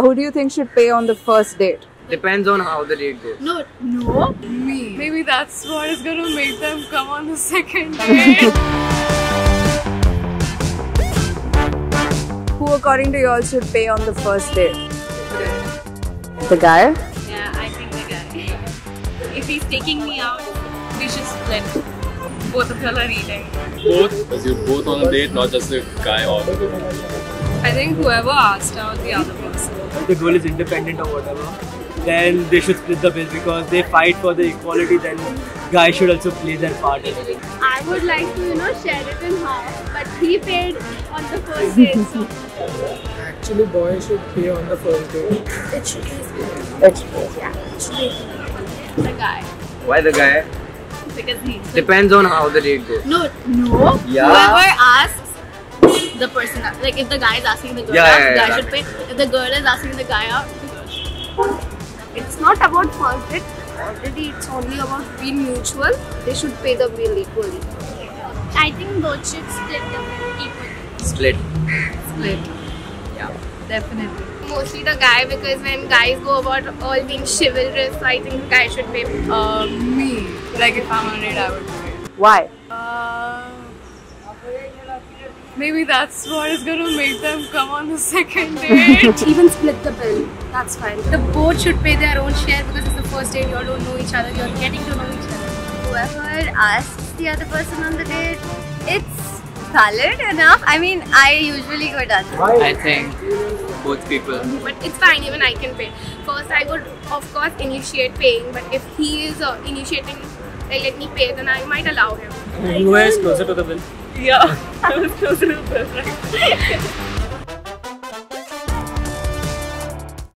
Who do you think should pay on the first date? Depends on how the date goes. No, me. Maybe that's what is going to make them come on the second date. Who according to you all should pay on the first date? The guy? Yeah, I think the guy. If he's taking me out, we should split. Both of y'all are eating. Both? Because you're both on a date, not just the guy or the girl. I think whoever asked out the other person. If the girl is independent or whatever, then they should split the bill because they fight for the equality, then guys should also play their part in it. I would like to, share it in half, but he paid on the first day. So. Actually, boys should pay on the first day. It should be split. It should be. Yeah. It should be. The guy. Why the guy? Because he. Depends on how the date goes. No. Yeah. Whoever asks. The person, like if the guy is asking the girl out, the guy should pay. If the girl is asking the guy out, the girl should. It's not about first date. Already, it's only about being mutual. They should pay the bill equally. I think both should split the bill equally. Split. Yeah, definitely. Mostly the guy, because when guys go about all being chivalrous, so I think the guy should pay. Me, like if I'm on a date, I would pay. Why? Maybe that's what is going to make them come on the second date. Even split the bill, that's fine. The both should pay their own share because it's the first date, you all don't know each other, you are getting to know each other. Whoever asks the other person on the date, it's valid enough. I mean, I usually go Dutch. I think both people. But it's fine, even I can pay. First, I would of course initiate paying, but if he is initiating, like let me pay, then I might allow him. Who is closer to the bill? Yeah, I was closer to the bill, right?